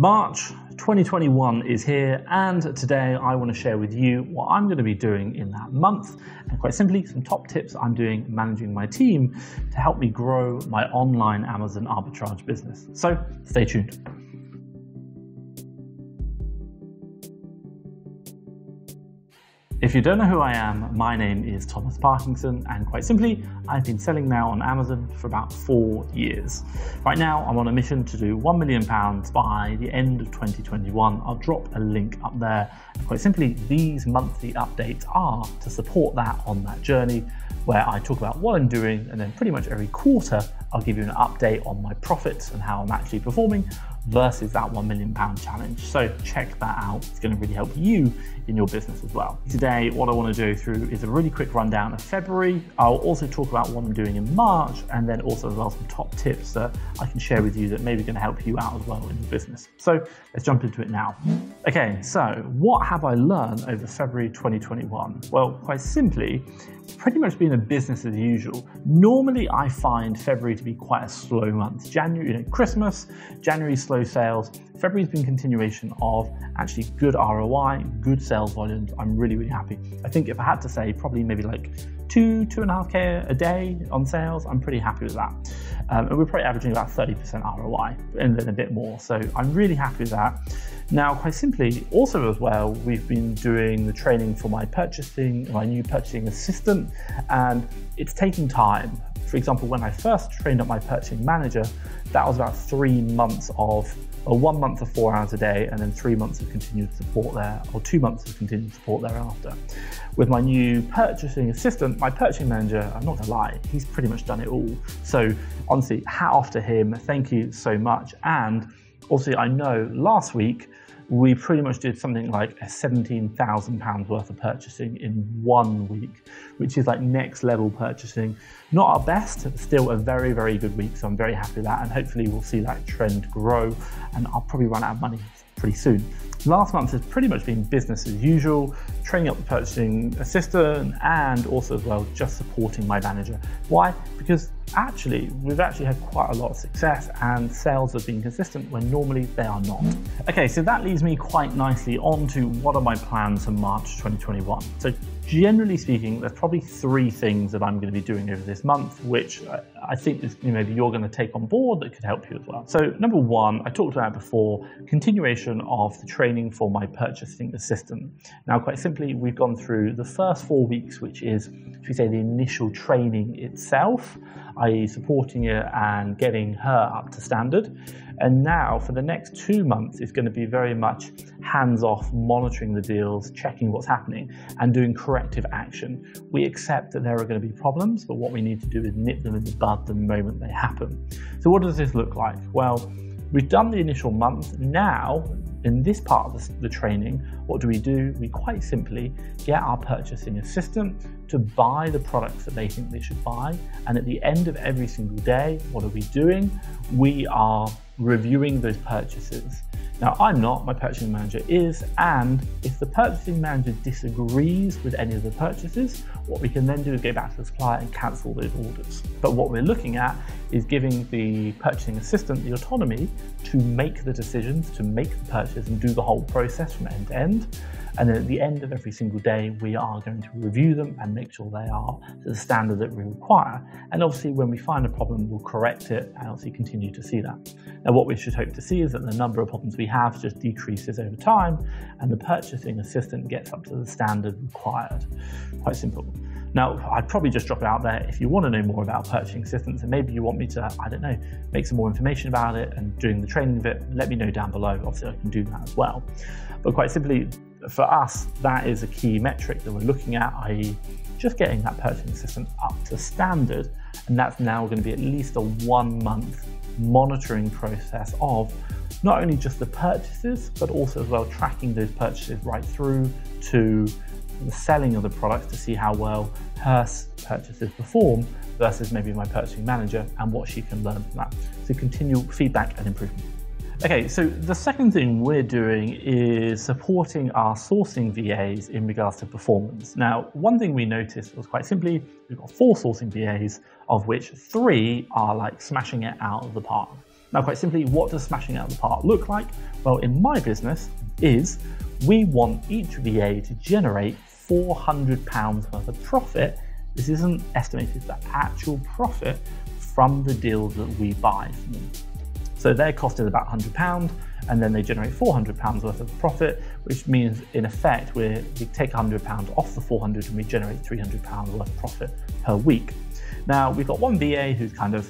March 2021 is here, and today I want to share with you what I'm going to be doing in that month, and quite simply some top tips I'm doing managing my team to help me grow my online Amazon arbitrage business. So stay tuned. If you don't know who I am, my name is Thomas Parkinson, and quite simply, I've been selling now on Amazon for about 4 years. Right now, I'm on a mission to do £1 million by the end of 2021. I'll drop a link up there. Quite simply, these monthly updates are to support that on that journey, where I talk about what I'm doing, and then pretty much every quarter, I'll give you an update on my profits and how I'm actually performing versus that £1 million challenge. So check that out. It's going to really help you in your business as well. Today, what I want to do is a really quick rundown of February. I'll also talk about what I'm doing in March, and then also as well some top tips that I can share with you that maybe going to help you out as well in your business. So let's jump into it now. Okay, so what have I learned over February 2021? Well, quite simply, it's pretty much been a business as usual. Normally, I find February to be quite a slow month. January, Christmas, January slow sales. February's been a continuation of actually good ROI, good sales volumes. I'm really, really happy. I think if I had to say, probably maybe like 2.5K a day on sales, I'm pretty happy with that. And we're probably averaging about 30% ROI and then a bit more. So I'm really happy with that. Now, quite simply, also as well, we've been doing the training for my new purchasing assistant, and it's taking time. For example, when I first trained up my purchasing manager, that was about 3 months of, or 1 month of 4 hours a day, and then 3 months of continued support there, or 2 months of continued support thereafter. With my new purchasing assistant, my purchasing manager, I'm not gonna lie, he's pretty much done it all. So honestly, hat off to him, thank you so much. And also, I know last week, we pretty much did something like £17,000 worth of purchasing in 1 week, which is like next level purchasing. Not our best, but still a very, very good week. So I'm very happy with that. And hopefully we'll see that trend grow, and I'll probably run out of money pretty soon. Last month has pretty much been business as usual, training up the purchasing assistant, and also as well, just supporting my manager. Why? Because actually, we've actually had quite a lot of success, and sales have been consistent when normally they are not. Okay, so that leads me quite nicely onto what are my plans for March 2021. So generally speaking, there's probably 3 things that I'm going to be doing over this month, which I think is, maybe you're going to take on board that could help you as well. So number 1, I talked about before, continuation of the training for my purchasing assistant. Now, quite simply, we've gone through the first 4 weeks, which is, if we say, the initial training itself, i.e. supporting her and getting her up to standard. And now for the next 2 months, it's going to be very much hands-off, monitoring the deals, checking what's happening, and doing corrective action. We accept that there are going to be problems, but what we need to do is nip them in the bud the moment they happen. So what does this look like? Well, we've done the initial month. Now, in this part of the training, what do? We quite simply get our purchasing assistant to buy the products that they think they should buy. And at the end of every single day, what are we doing? We are reviewing those purchases. Now, I'm not, my purchasing manager is, and if the purchasing manager disagrees with any of the purchases, what we can then do is go back to the supplier and cancel those orders. But what we're looking at is giving the purchasing assistant the autonomy to make the decisions, to make the purchase, and do the whole process from end to end. And then at the end of every single day, we are going to review them and make sure they are to the standard that we require. And obviously, when we find a problem, we'll correct it and obviously continue to see that. Now, what we should hope to see is that the number of problems we have just decreases over time, and the purchasing assistant gets up to the standard required. Quite simple. Now, I'd probably just drop it out there. If you want to know more about purchasing assistants, and maybe you want me to, I don't know, make some more information about it and doing the training of it, let me know down below. Obviously, I can do that as well. But quite simply, for us, that is a key metric that we're looking at, i.e. just getting that purchasing assistant up to standard. And that's now going to be at least a 1 month monitoring process of not only just the purchases, but also as well tracking those purchases right through to the selling of the products to see how well her purchases perform versus maybe my purchasing manager and what she can learn from that. So continual feedback and improvement. Okay, so the second thing we're doing is supporting our sourcing VAs in regards to performance. Now, one thing we noticed was quite simply, we've got 4 sourcing VAs, of which 3 are like smashing it out of the park. Now, quite simply, what does smashing out the park look like? Well, in my business is we want each VA to generate £400 worth of profit. This isn't estimated, the actual profit from the deal that we buy from them. So their cost is about £100, and then they generate £400 worth of profit, which means in effect, we take £100 off the 400 and we generate £300 worth of profit per week. Now we've got one VA who's kind of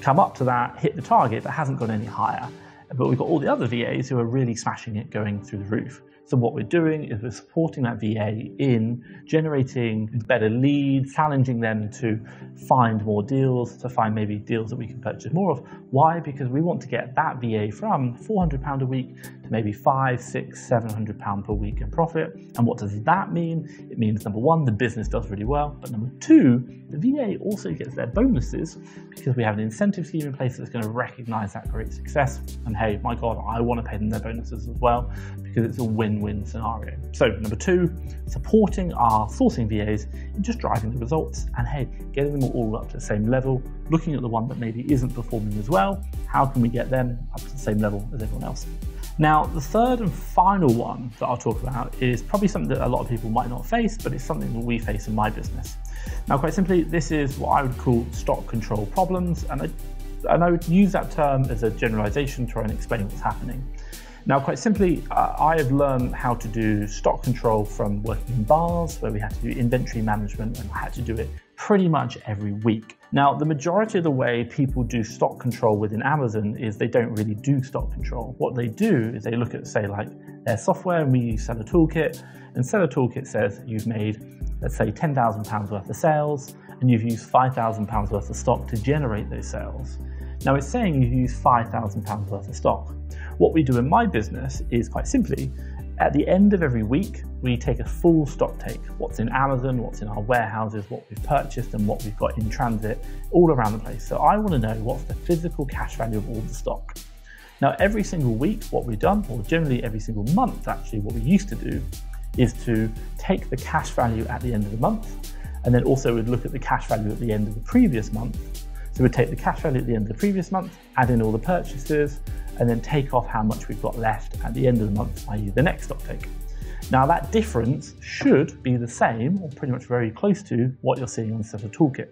come up to that, hit the target, but hasn't gone any higher. But we've got all the other VAs who are really smashing it, going through the roof. So what we're doing is we're supporting that VA in generating better leads, challenging them to find more deals, to find maybe deals that we can purchase more of. Why? Because we want to get that VA from £400 a week to maybe £500, £600, £700 per week in profit. And what does that mean? It means, number one, the business does really well, but number two, the VA also gets their bonuses because we have an incentive scheme in place that's going to recognize that great success. And hey, my God, I want to pay them their bonuses as well because it's a win-win scenario. So number two, supporting our sourcing VAs and just driving the results, and hey, getting them all up to the same level, looking at the one that maybe isn't performing as well. How can we get them up to the same level as everyone else? Now, the third and final one that I'll talk about is probably something that a lot of people might not face, but it's something that we face in my business. Now, quite simply, this is what I would call stock control problems. And I would use that term as a generalization to try and explain what's happening. Now, quite simply, I have learned how to do stock control from working in bars, where we had to do inventory management, and I had to do it pretty much every week. Now, the majority of the way people do stock control within Amazon is they don't really do stock control. What they do is they look at, say, like their software, and we use Seller Toolkit, and Seller Toolkit says you've made, let's say, £10,000 worth of sales, and you've used £5,000 worth of stock to generate those sales. Now, it's saying you've used £5,000 worth of stock. What we do in my business is quite simply, at the end of every week, we take a full stock take. What's in Amazon, what's in our warehouses, what we've purchased and what we've got in transit all around the place. So I want to know what's the physical cash value of all the stock. Now, every single week, what we've done, or generally every single month, actually, what we used to do is to take the cash value at the end of the month. And then also we'd look at the cash value at the end of the previous month. So we'd take the cash value at the end of the previous month, add in all the purchases, and then take off how much we've got left at the end of the month, i.e. the next stock take. Now that difference should be the same, or pretty much very close to what you're seeing on the Seller Toolkit,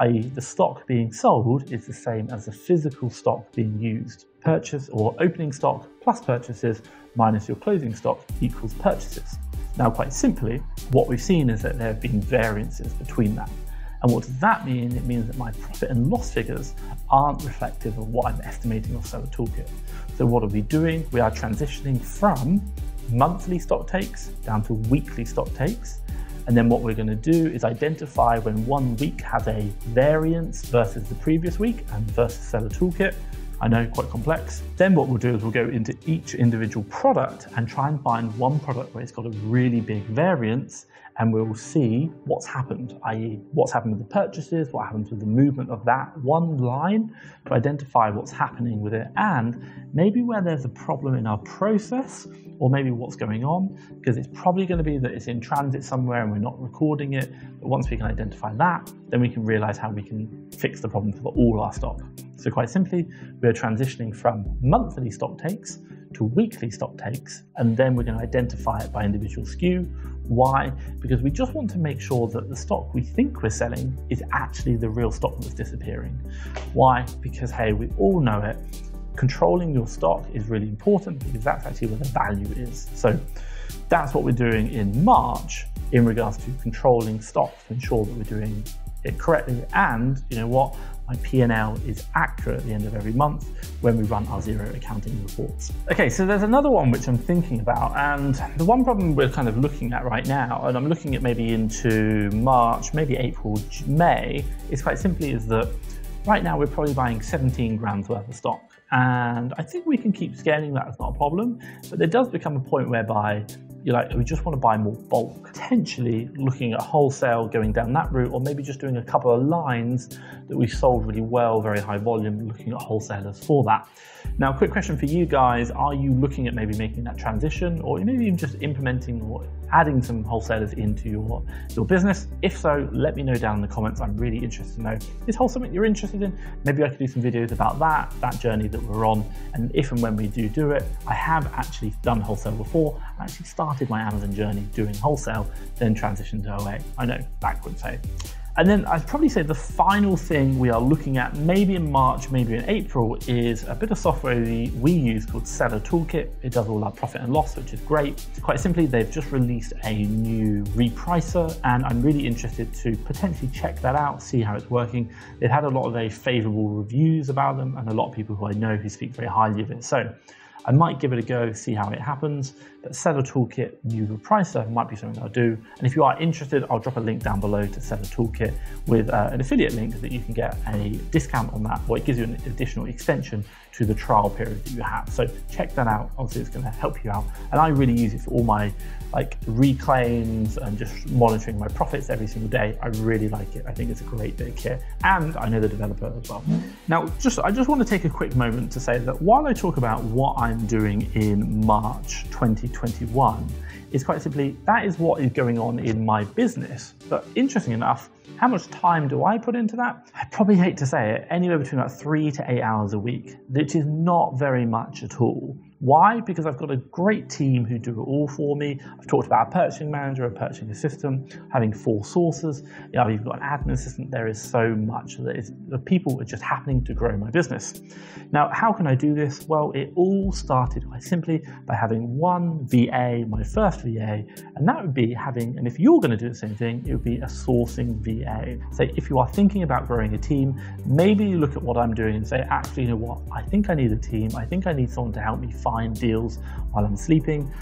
i.e. the stock being sold is the same as the physical stock being used. Purchase or opening stock plus purchases minus your closing stock equals purchases. Now quite simply, what we've seen is that there have been variances between that. And what does that mean? It means that my profit and loss figures aren't reflective of what I'm estimating off Seller Toolkit. So what are we doing? We are transitioning from monthly stock takes down to weekly stock takes. And then what we're going to do is identify when one week has a variance versus the previous week and versus Seller Toolkit. I know, quite complex. Then what we'll do is we'll go into each individual product and try and find one product where it's got a really big variance, and we'll see what's happened, i.e. what's happened with the purchases, what happened with the movement of that one line, to identify what's happening with it and maybe where there's a problem in our process, or maybe what's going on, because it's probably going to be that it's in transit somewhere and we're not recording it. But once we can identify that, then we can realize how we can fix the problem for all our stock. So quite simply, we're transitioning from monthly stock takes to weekly stock takes, and then we're going to identify it by individual SKU. Why? Because we just want to make sure that the stock we think we're selling is actually the real stock that's disappearing. Why? Because hey, we all know it. Controlling your stock is really important because that's actually where the value is. So that's what we're doing in March in regards to controlling stock to ensure that we're doing it correctly. And you know what? My P&L is accurate at the end of every month when we run our zero accounting reports. Okay, so there's another one which I'm thinking about, and the one problem we're kind of looking at right now, and I'm looking at maybe into March, maybe April, May, is quite simply is that right now we're probably buying 17 grams worth of stock. And I think we can keep scaling that, it's not a problem, but there does become a point whereby you're like, we just want to buy more bulk. Potentially looking at wholesale, going down that route, or maybe just doing a couple of lines that we've sold really well, very high volume, looking at wholesalers for that. Now, quick question for you guys. Are you looking at maybe making that transition, or maybe even just implementing or adding some wholesalers into your business? If so, let me know down in the comments. I'm really interested to know, is wholesale something you're interested in? Maybe I could do some videos about that journey that we're on. And if and when we do it, I have actually done wholesale before. I actually started my Amazon journey doing wholesale, then transitioned to OA. I know, backwards, hey. And then I'd probably say the final thing we are looking at, maybe in March, maybe in April, is a bit of software we use called Seller Toolkit. It does all our profit and loss, which is great. Quite simply, they've just released a new repricer, and I'm really interested to potentially check that out, see how it's working. They've had a lot of very favorable reviews about them, and a lot of people who I know who speak very highly of it. So I might give it a go, see how it happens. But Seller Toolkit, new repricer, might be something I'll do. And if you are interested, I'll drop a link down below to Seller Toolkit with an affiliate link that you can get a discount on that, or it gives you an additional extension to the trial period that you have. So check that out. Obviously, it's going to help you out. And I really use it for all my reclaims and just monitoring my profits every single day. I really like it. I think it's a great bit of kit. And I know the developer as well. Now, I just want to take a quick moment to say that while I talk about what I'm doing in March 2021, it's quite simply, that is what is going on in my business. But interesting enough, how much time do I put into that? I probably hate to say it, anywhere between about 3 to 8 hours a week, which is not very much at all. Why? Because I've got a great team who do it all for me. I've talked about a purchasing manager, a purchasing assistant, having 4 sources. You know, you've got an admin assistant. There is so much that is, the people are just happening to grow my business. Now, how can I do this? Well, it all started quite simply by having one VA, my first VA, and that would be having, and if you're going to do the same thing, it would be a sourcing VA. So if you are thinking about growing a team, maybe you look at what I'm doing and say, actually, you know what? I think I need a team. I think I need someone to help me find deals while I'm sleeping.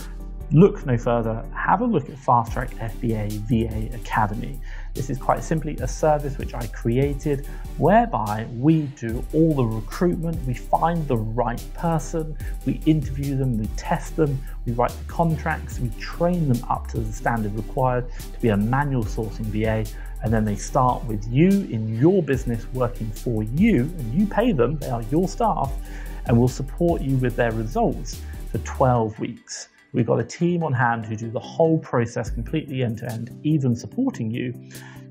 Look no further, have a look at Fast Track FBA VA Academy. This is quite simply a service which I created whereby we do all the recruitment, we find the right person, we interview them, we test them, we write the contracts, we train them up to the standard required to be a manual sourcing VA. And then they start with you in your business working for you, and you pay them, they are your staff, and will support you with their results for 12 weeks. We've got a team on hand who do the whole process completely end to end, even supporting you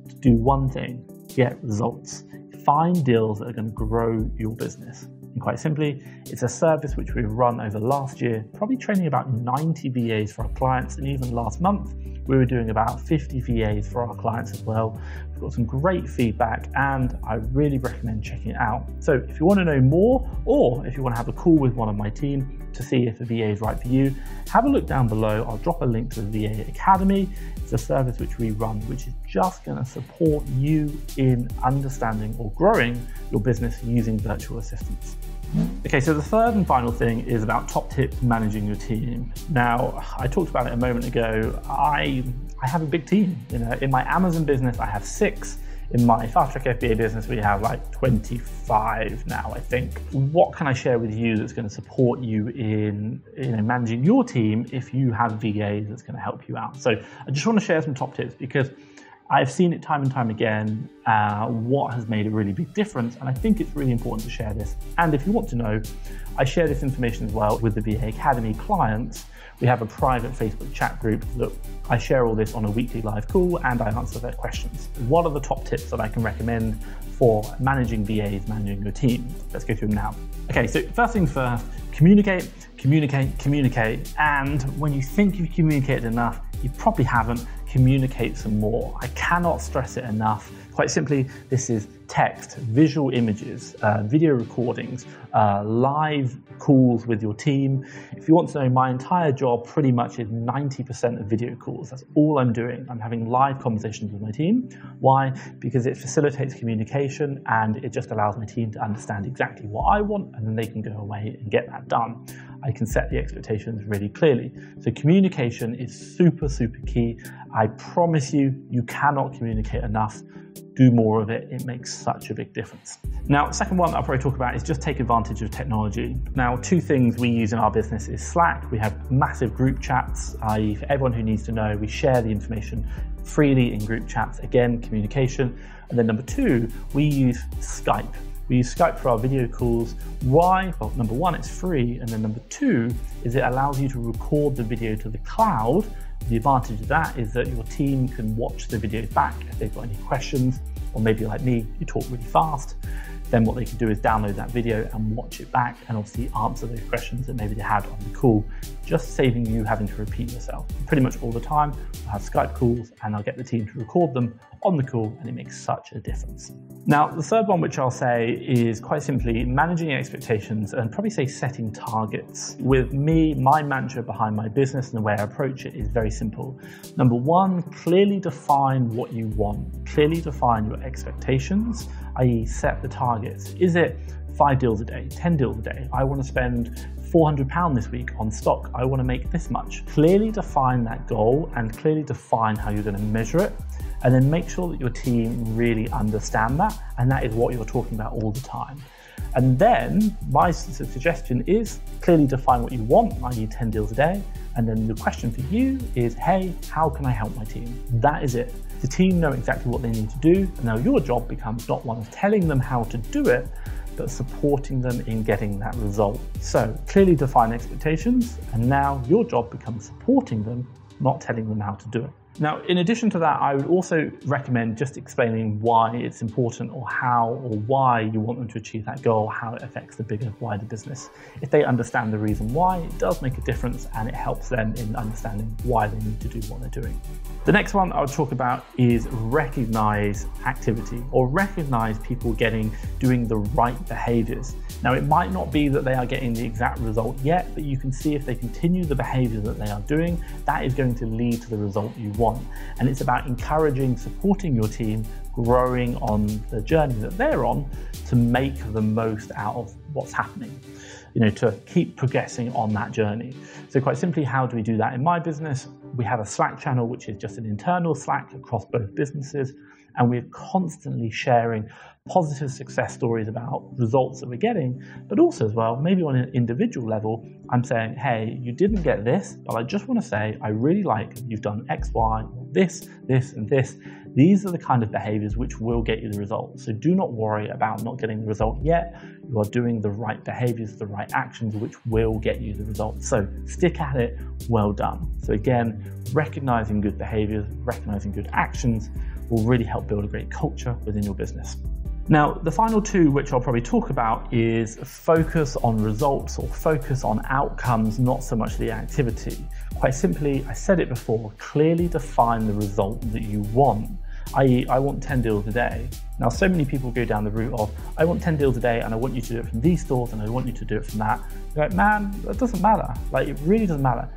to do one thing, get results, find deals that are going to grow your business. And quite simply, it's a service which we've run over last year, probably training about 90 VAs for our clients. And even last month, we were doing about 50 VAs for our clients as well. We've got some great feedback, and I really recommend checking it out. So if you want to know more, or if you want to have a call with one of my team to see if a VA is right for you, have a look down below. I'll drop a link to the VA Academy. It's a service which we run, which is just going to support you in understanding or growing your business using virtual assistants. Okay, so the third and final thing is about top tips managing your team. Now, I talked about it a moment ago. I have a big team. You know, in my Amazon business, I have 6. In my Fast Track FBA business, we have 25 now, I think. What can I share with you that's going to support you in managing your team if you have VAs that's going to help you out? So I just want to share some top tips, because I've seen it time and time again, what has made a really big difference. And I think it's really important to share this. And if you want to know, I share this information as well with the VA Academy clients. We have a private Facebook chat group that I share all this on a weekly live call, and I answer their questions. What are the top tips that I can recommend for managing VAs, managing your team? Let's go through them now. Okay, so first things first, communicate, communicate, communicate. And when you think you've communicated enough, you probably haven't. Communicate some more. I cannot stress it enough. Quite simply, this is text, visual images, video recordings, live calls with your team. If you want to know, my entire job pretty much is 90% of video calls. That's all I'm doing. I'm having live conversations with my team. Why? Because it facilitates communication, and it just allows my team to understand exactly what I want, and then they can go away and get that done. I can set the expectations really clearly. So communication is super, super key. I promise you, you cannot communicate enough. do more of it. It makes such a big difference. Now, the second one that I'll probably talk about is just take advantage of technology. Now, two things we use in our business is Slack. We have massive group chats, i.e. for everyone who needs to know, we share the information freely in group chats. Again, communication. And then number two, we use Skype. We use Skype for our video calls. Why? Well, number one, it's free. And then number two is it allows you to record the video to the cloud. The advantage of that is that your team can watch the video back if they've got any questions, or maybe like me, you talk really fast. Then what they can do is download that video and watch it back and obviously answer those questions that maybe they had on the call, just saving you having to repeat yourself. Pretty much all the time, I'll have Skype calls and I'll get the team to record them on the call, and it makes such a difference. Now, the third one, which I'll say is quite simply managing expectations and probably say setting targets. With me, my mantra behind my business and the way I approach it is very simple. Number one, clearly define what you want. Clearly define your expectations, i.e. set the targets. Is it 5 deals a day, 10 deals a day? I want to spend £400 this week on stock. I want to make this much. Clearly define that goal and clearly define how you're going to measure it. And then make sure that your team really understand that. And that is what you're talking about all the time. And then my suggestion is clearly define what you want, i.e. 10 deals a day. And then the question for you is, hey, how can I help my team? That is it. The team know exactly what they need to do. And now your job becomes not one of telling them how to do it, but supporting them in getting that result. So clearly define expectations. And now your job becomes supporting them, not telling them how to do it. Now, in addition to that, I would also recommend just explaining why it's important or how or why you want them to achieve that goal, how it affects the bigger, wider business. If they understand the reason why, it does make a difference and it helps them in understanding why they need to do what they're doing. The next one I'll talk about is recognize activity or recognize people doing the right behaviors. Now, it might not be that they are getting the exact result yet, but you can see if they continue the behavior that they are doing, that is going to lead to the result you want. And it's about encouraging, supporting your team, growing on the journey that they're on to make the most out of what's happening, to keep progressing on that journey. So quite simply, how do we do that in my business? We have a Slack channel, which is just an internal Slack across both businesses. And we're constantly sharing positive success stories about results that we're getting, but also as well, maybe on an individual level, I'm saying, hey, you didn't get this, but I just want to say, I really like you've done X, Y, this, this, and this. These are the kind of behaviors which will get you the result. So do not worry about not getting the result yet. You are doing the right behaviors, the right actions, which will get you the result. So stick at it, well done. So again, recognizing good behaviors, recognizing good actions, will really help build a great culture within your business. Now, the final two, which I'll probably talk about, is focus on results or focus on outcomes, not so much the activity. Quite simply, I said it before, clearly define the result that you want, i.e. I want 10 deals a day. Now, so many people go down the route of, I want 10 deals a day and I want you to do it from these stores and I want you to do it from that. You're like, man, that doesn't matter. Like, it really doesn't matter.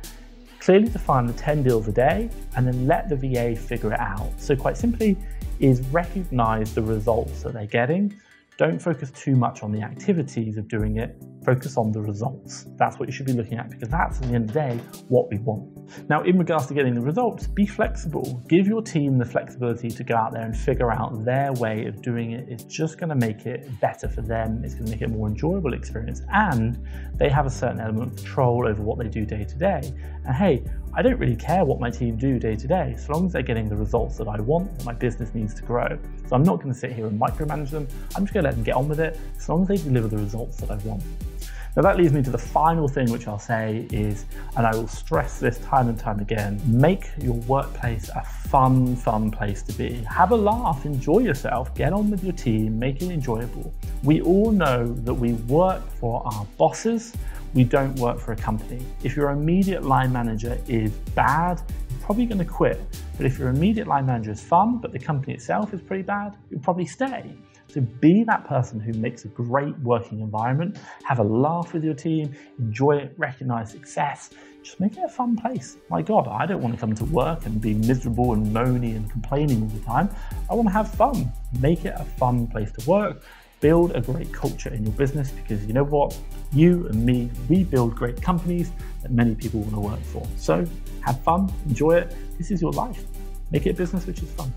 Clearly define the 10 deals a day and then let the VA figure it out. So quite simply is recognize the results that they're getting. Don't focus too much on the activities of doing it. Focus on the results. That's what you should be looking at because that's, at the end of the day, what we want. Now, in regards to getting the results, be flexible. Give your team the flexibility to go out there and figure out their way of doing it. It's just going to make it better for them. It's going to make it a more enjoyable experience. And they have a certain element of control over what they do day to day. And hey, I don't really care what my team do day to day, so long as they're getting the results that I want, that my business needs to grow. So I'm not going to sit here and micromanage them. I'm just going to let them get on with it, as long as they deliver the results that I want. Now that leads me to the final thing, which I'll say is, and I will stress this time and time again, make your workplace a fun, fun place to be. Have a laugh, enjoy yourself, get on with your team, make it enjoyable. We all know that we work for our bosses, we don't work for a company. If your immediate line manager is bad, you're probably going to quit. But if your immediate line manager is fun, but the company itself is pretty bad, you'll probably stay. So be that person who makes a great working environment, have a laugh with your team, enjoy it, recognize success, just make it a fun place. My God, I don't want to come to work and be miserable and moany and complaining all the time. I want to have fun. Make it a fun place to work. Build a great culture in your business because you know what? You and me, we build great companies that many people want to work for. So have fun, enjoy it. This is your life. make it a business, which is fun.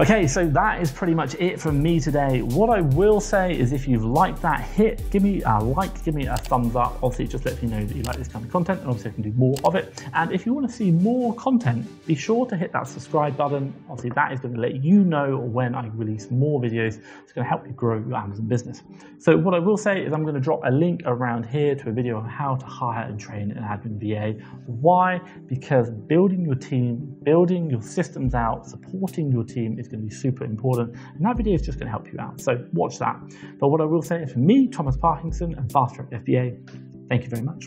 Okay, so that is pretty much it from me today. What I will say is if you've liked that, give me a like, give me a thumbs up. Obviously, just let me know that you like this kind of content, and obviously I can do more of it. And if you want to see more content, be sure to hit that subscribe button. Obviously, that is going to let you know when I release more videos. It's going to help you grow your Amazon business. So what I will say is I'm going to drop a link around here to a video on how to hire and train an admin VA. Why? Because building your team, building your systems out, supporting your team is going to be super important, and that video is just going to help you out. So watch that. But what I will say is, for me, Thomas Parkinson and Fast Track FBA, thank you very much.